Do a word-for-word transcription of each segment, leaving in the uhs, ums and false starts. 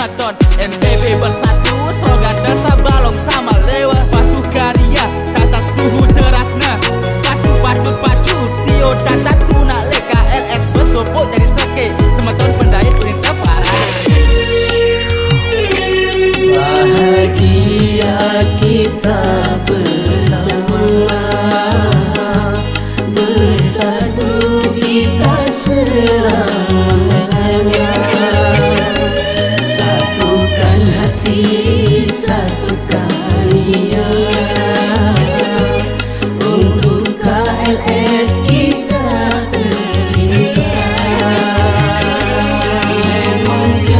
Ramadan. N T B bersatu, slogan desa balong sama lewa. Patuh karya, tatas tuhu derasna. Pasu patut pacu, tio tata tuna leka L S besopo dari sake. Semeton pendaya perintah parah. Bahagia kita bersama, bersatu kita selamanya. Satukan hati, satukan niat untuk K L S kita tercinta. Memang K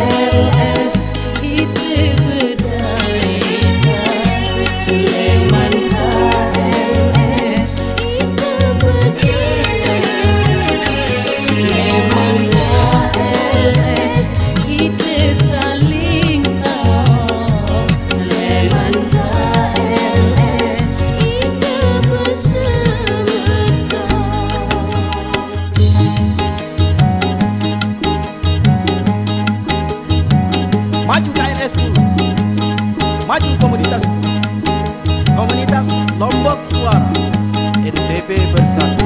L S kita berdaya. Memang K L S kita berdaya. Memang K L S kita saling tahu. Memang K L S kita bersama. Maju K L S-ku, maju komunitasku. Komunitas Lombok Suara N T B bersatu.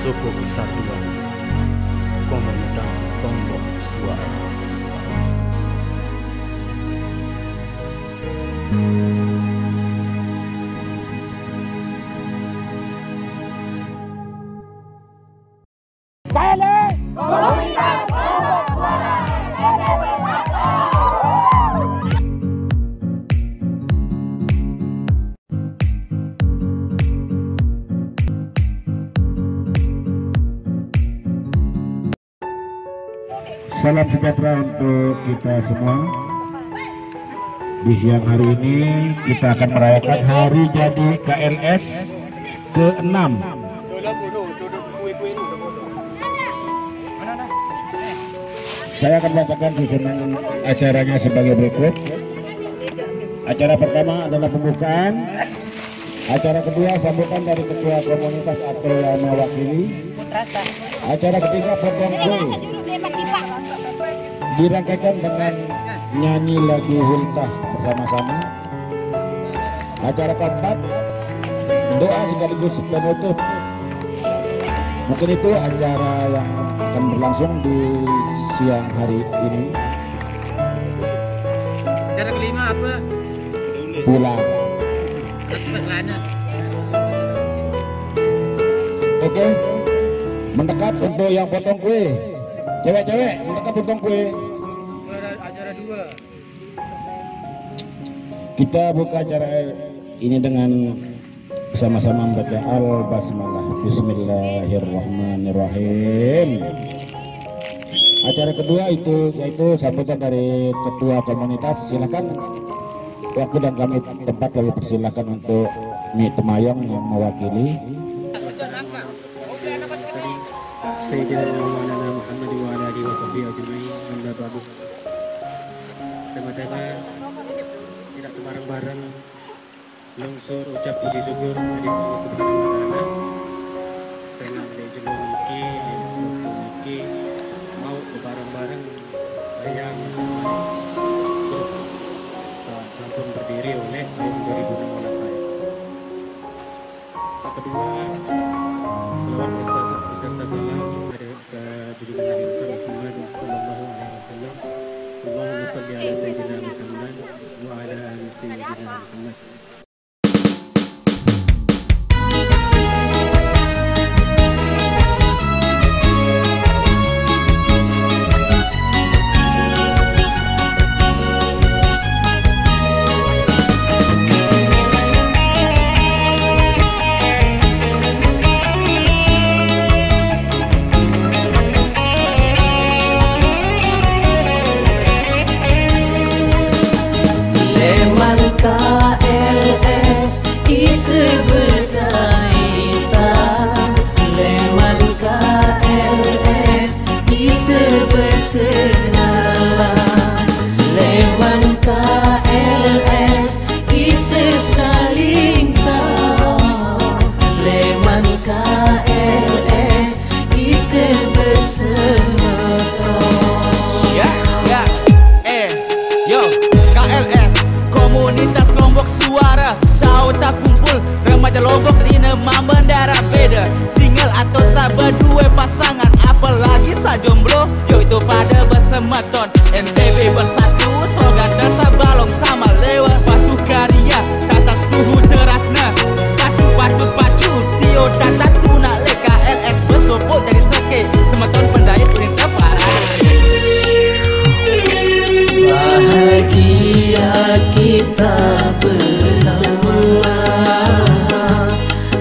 Suku Kesatuan Komunitas Lombok Suara. Balik Komunitas Lombok Suara. Salam sejahtera untuk kita semua. Di siang hari ini kita akan merayakan hari jadi K L S ke enam. Saya akan bacakan susunan acaranya sebagai berikut. Acara pertama adalah pembukaan. Acara kedua sambutan dari ketua komunitas atau yang mewakili. Acara ketiga program dirangkaikan dengan nyanyi lagu hultah bersama-sama. Acara keempat doa sekaligus penutup. Mungkin itu acara yang akan berlangsung di siang hari ini. Acara kelima apa? Pulang. Oke, mendekat untuk yang potong kue. Cewek-cewek mendekat potong kue. Acara dua. Kita buka acara ini dengan sama-sama membaca Al basmalah. Bismillahirrahmanirrahim. Acara kedua itu yaitu sambutan dari ketua komunitas. Silakan. Waktu dan kami tempat kami persilahkan untuk Nik Temayong yang mewakili. Pertama-tama kita bareng-bareng longsor ucap puji syukur kepada Allah Subhanahu wa taala. Karena dijemur iki, iki mau bareng-bareng yang sampun berdiri oleh tahun dua ribu enam belas saya. Satu dua selawat beserta salam kepada junjungan Nabi Muhammad sallallahu alaihi wasallam. Allahumma shalli ala sayyidina Muhammad wa ala ali sayyidina Muhammad. Jomblo, yaitu pada bersematon N T B bersatu, slogan dasar balong sama lewa. Batu karya, tatas tuhu terasna. Kasih batu pacu, tio tata tuna leka L S bersopot dari seke. Sematon pendaya perintah parah. Bahagia kita bersama,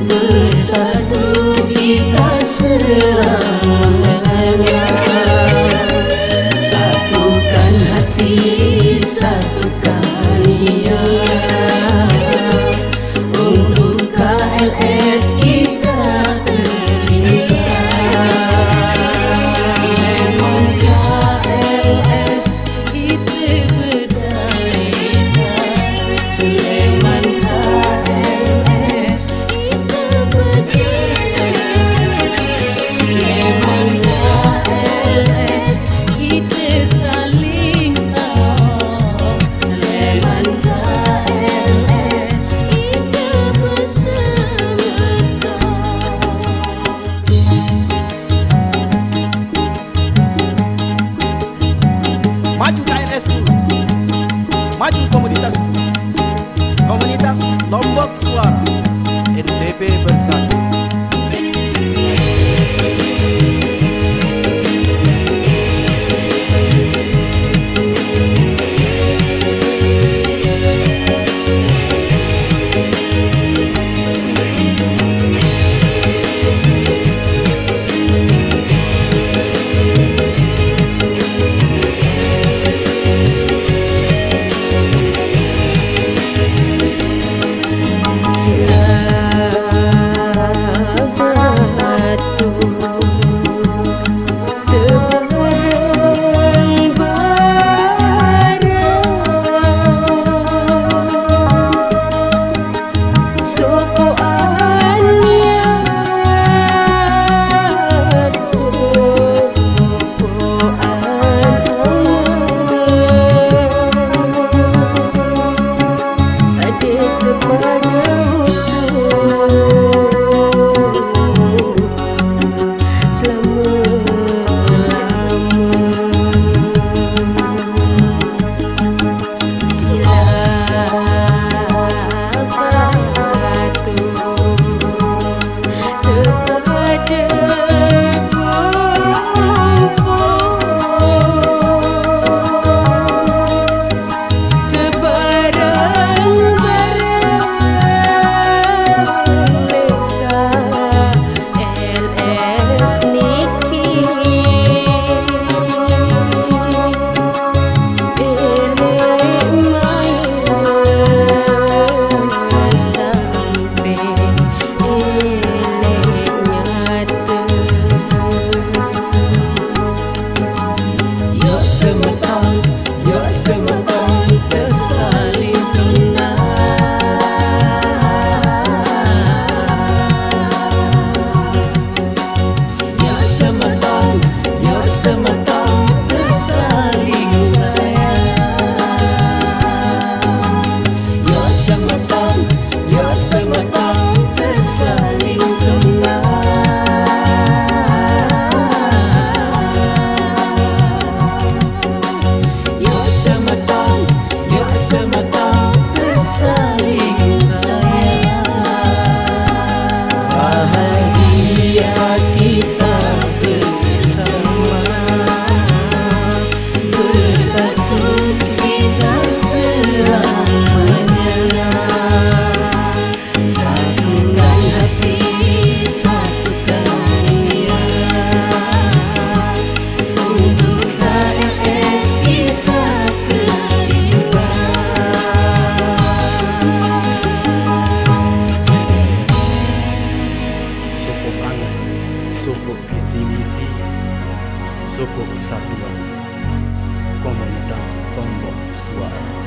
bersatu kita selamanya. Satukan hati, satukan karya, untuk K L S kita tercinta. Memang K L S kita berdaya, memang K L S kita berdaya. Maju komunitas Komunitas Lombok Suara N T B bersatu. subuh angin, subuh visi misi, subuh kesatuan, Komunitas Lombok Suara.